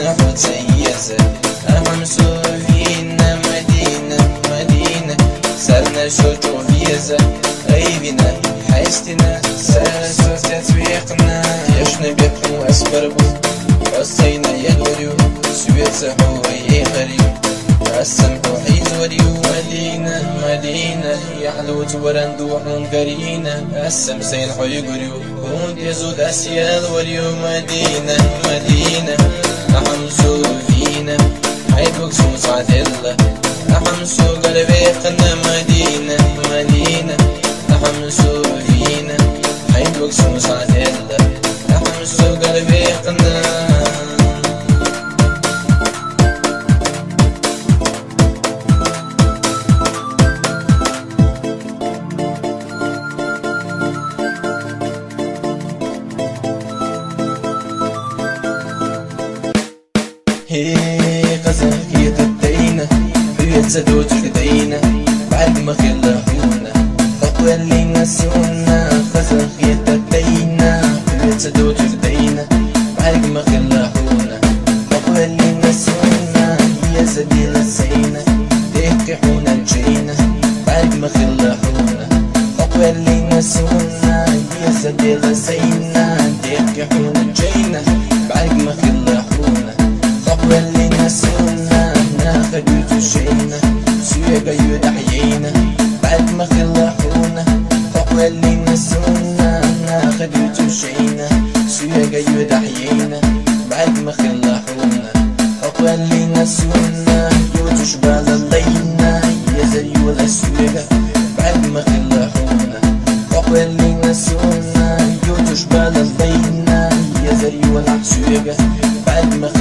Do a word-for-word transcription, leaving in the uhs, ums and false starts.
أنا متميزة، أمام سوفينا مدينة مدينة، صرنا شوتو فيزا غيبنا حيستنا، سلسلة تسويقنا يشنا بيقنو أسبربو، قصينا يدوريو سويتسا هو يغريو، عالسمحو حيزوريو مدينة مدينة، يحلو تورندو حنقرينا، السمسين حيقريو كون يزود أسيال وريو مدينة مدينة، أحمسو فينا حيبكسو صعدلة، أحمسو قلبيقنا مدينة مدينة، أحمسو فينا حيبكسو صعدلة، أحمسو قلبيقنا هي قزاكي تدينا بيتزا دوت كدينا بعد ما خلعونا فقولي نسونا قزاكي تدينا بيتزا دوت كدينا بعد ما خلعونا فقولي نسونا يا زبيل الزينة تفتحونا الجينا بعد ما خلعونا فقولي نسونا يا زبيل الزينة تفتحونا الجينا بعد ما خلعونا واللي نسونا ناخد وتشينا سويقا يدحيينا بعد ما خلحونا فواللي نسونا ناخد وتشينا سويقا يدحيينا بعد ما خلحونا فواللي نسونا يوتشبع للينا يزيو لسويقا بعد ما خلحونا فواللي نسونا يوتشبع للينا يزيو لسويقا بعد ما